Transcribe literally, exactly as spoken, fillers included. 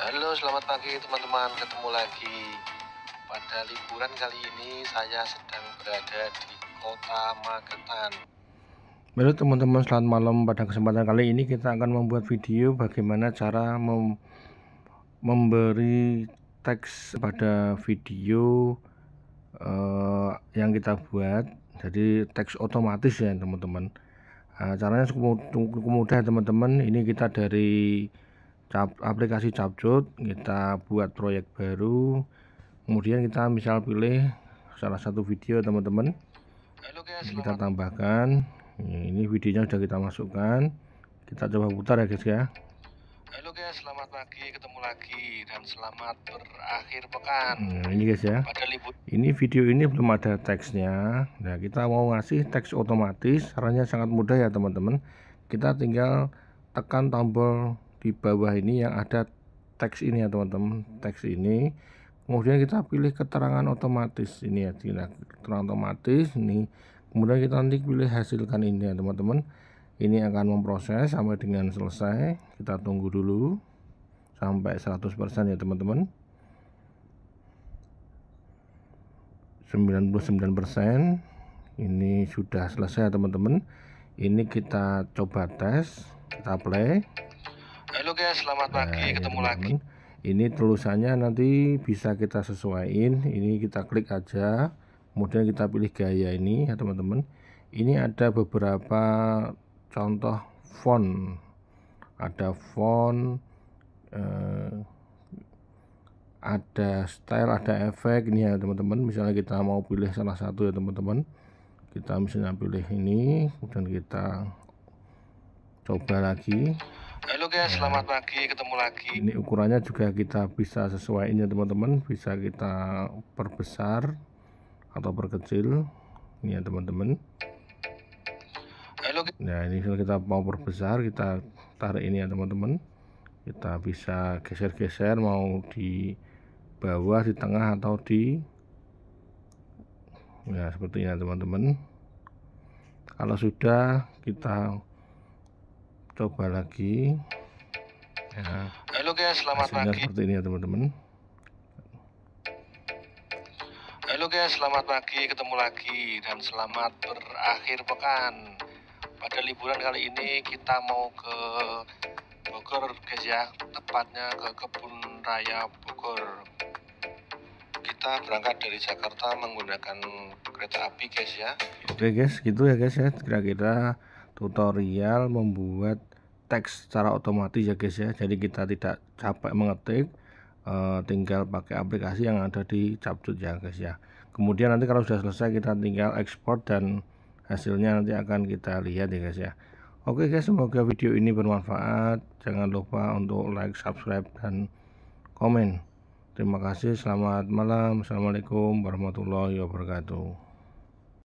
Halo, selamat pagi teman-teman. Ketemu lagi. Pada liburan kali ini saya sedang berada di kota Magetan. Halo teman-teman, selamat malam. Pada kesempatan kali ini kita akan membuat video bagaimana cara mem memberi teks pada video uh, yang kita buat. Jadi teks otomatis ya teman-teman. uh, Caranya cukup mudah teman-teman. Ini kita dari aplikasi CapCut, kita buat proyek baru, kemudian kita misal pilih salah satu video teman-teman, kita tambahkan. Ini videonya sudah kita masukkan, kita coba putar ya guys ya. Halo guys, selamat pagi, ketemu lagi dan selamat berakhir pekan. Nah, ini guys ya, ini video ini belum ada teksnya. Nah, kita mau ngasih teks otomatis, caranya sangat mudah ya teman-teman. Kita tinggal tekan tombol di bawah ini yang ada teks ini ya teman-teman, teks ini, kemudian kita pilih keterangan otomatis ini ya, keterangan otomatis ini, kemudian kita nanti pilih hasilkan ini ya teman-teman. Ini akan memproses sampai dengan selesai, kita tunggu dulu sampai seratus persen ya teman-teman, sembilan puluh sembilan persen ini sudah selesai ya teman-teman. Ini kita coba tes, kita play. Halo guys, selamat pagi, nah, ketemu ya, lagi. Ini tulisannya nanti bisa kita sesuaiin. Ini kita klik aja, kemudian kita pilih gaya ini ya teman-teman. Ini ada beberapa contoh font, ada font, eh, ada style, ada efek ini ya teman-teman. Misalnya kita mau pilih salah satu ya teman-teman, kita misalnya pilih ini, kemudian kita coba lagi. Halo guys, selamat pagi, ketemu lagi. Ini ukurannya juga kita bisa sesuaiin ya teman-teman, bisa kita perbesar atau perkecil ini ya teman-teman. Nah, ini kita mau perbesar, kita tarik ini ya teman-teman, kita bisa geser-geser mau di bawah, di tengah, atau di ya seperti ini teman-teman. Kalau sudah, kita coba lagi. Nah, halo guys, selamat pagi. Seperti ini ya teman-teman. Halo guys, selamat pagi, ketemu lagi dan selamat berakhir pekan. Pada liburan kali ini kita mau ke Bogor guys ya, tepatnya ke Kebun Raya Bogor. Kita berangkat dari Jakarta menggunakan kereta api guys ya. Oke guys, gitu ya guys ya, kira-kira tutorial membuat teks secara otomatis ya guys ya. Jadi kita tidak capek mengetik, e, tinggal pakai aplikasi yang ada di CapCut ya guys ya. Kemudian nanti kalau sudah selesai kita tinggal ekspor dan hasilnya nanti akan kita lihat ya guys ya. Oke guys, semoga video ini bermanfaat. Jangan lupa untuk like, subscribe, dan komen. Terima kasih, selamat malam. Assalamualaikum warahmatullahi wabarakatuh.